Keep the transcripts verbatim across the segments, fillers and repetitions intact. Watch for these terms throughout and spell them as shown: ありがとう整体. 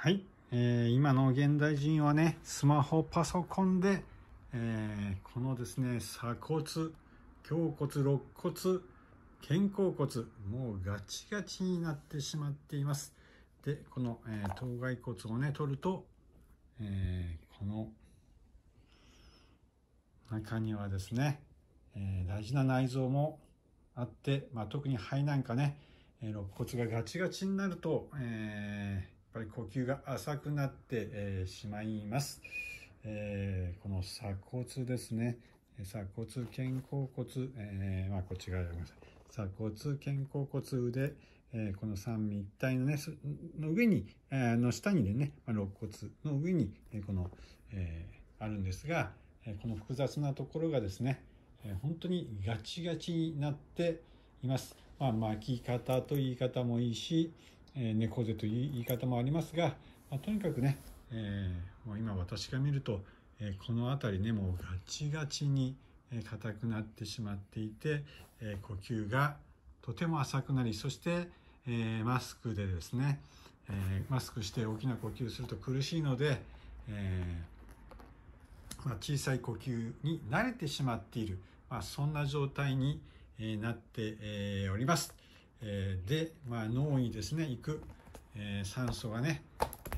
はい、えー、今の現代人はね、スマホ、パソコンで、えー、このですね、鎖骨、胸骨、肋骨、肩甲骨、もうガチガチになってしまっています。で、この、えー、頭蓋骨をね、取ると、えー、この中にはですね、えー、大事な内臓もあって、まあ、特に肺なんかね、えー、肋骨がガチガチになると、えーやっぱり呼吸が浅くなって、えー、しまいます、えー、この鎖骨ですね、鎖骨、肩甲骨、えー、まあこっち側ごめんなさい、鎖骨、肩甲骨、腕、えー、この三位一体のねの上に、えー、の下にでね、まあ、肋骨の上に、えー、この、えー、あるんですが、えー、この複雑なところがですね、えー、本当にガチガチになっています。まあ、巻き方と言い方もいいし、猫背という言い方もありますが、まあ、とにかくね、えー、もう今私が見ると、えー、この辺りね、もうガチガチに硬くなってしまっていて、えー、呼吸がとても浅くなり、そして、えー、マスクでですね、えー、マスクして大きな呼吸すると苦しいので、えーまあ、小さい呼吸に慣れてしまっている、まあ、そんな状態になっております。で、まあ、脳にですね行く、えー、酸素がね、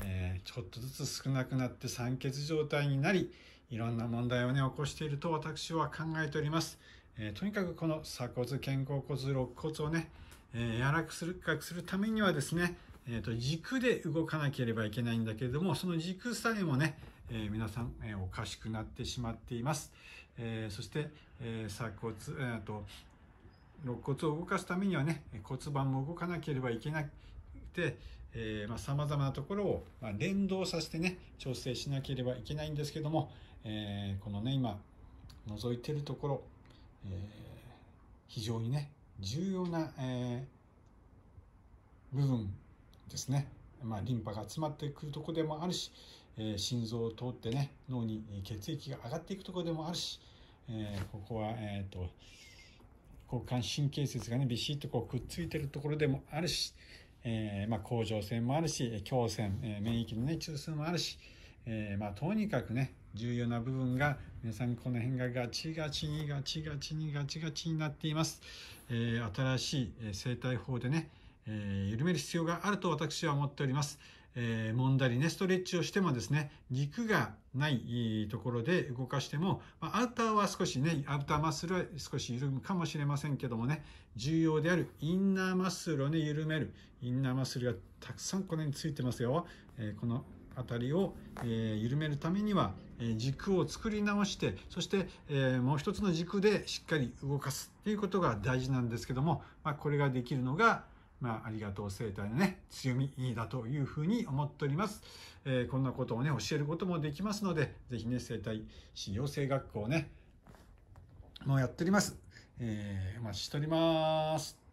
えー、ちょっとずつ少なくなって酸欠状態になり、いろんな問題をね起こしていると私は考えております。えー、とにかくこの鎖骨、肩甲骨、肋骨をね、えー、柔らかくする、かくするためにはですね、えーと、軸で動かなければいけないんだけれども、その軸さえもね、えー、皆さん、えー、おかしくなってしまっています。えー、そして、えー、鎖骨、えーと肋骨を動かすためにはね、骨盤も動かなければいけなくて、えー、まあ様々なところをまあ連動させてね、調整しなければいけないんですけども、えー、このね、今、覗いてるところ、えー、非常にね、重要な、えー、部分ですね。まあ、リンパが詰まってくるところでもあるし、えー、心臓を通ってね、脳に血液が上がっていくところでもあるし、えー、ここは、えーと、交感神経節がね、ビシッとこうくっついてるところでもあるし、えー、まあ甲状腺もあるし、胸腺、えー、免疫のね、中枢もあるし、えー、まあとにかくね、重要な部分が、皆さんこの辺がガチガチにガチガチにガチガチになっています。えー、新しい生態法でね、えー、緩める必要があると私は思っております。えー、揉んだりね、ストレッチをしてもですね、軸がないところで動かしても、まあ、アウターは少しね、アウターマッスルは少し緩むかもしれませんけどもね、重要であるインナーマッスルをね、緩める。インナーマッスルがたくさんこれについてますよ。えー、この辺りを、えー、緩めるためには、えー、軸を作り直して、そして、えー、もう一つの軸でしっかり動かすっていうことが大事なんですけども、まあ、これができるのが、まあ、ありがとう生態のね、強みだというふうに思っております。えー、こんなことをね、教えることもできますので、ぜひね、生態師養成学校ね、もうやっております。えー、お待ちしております。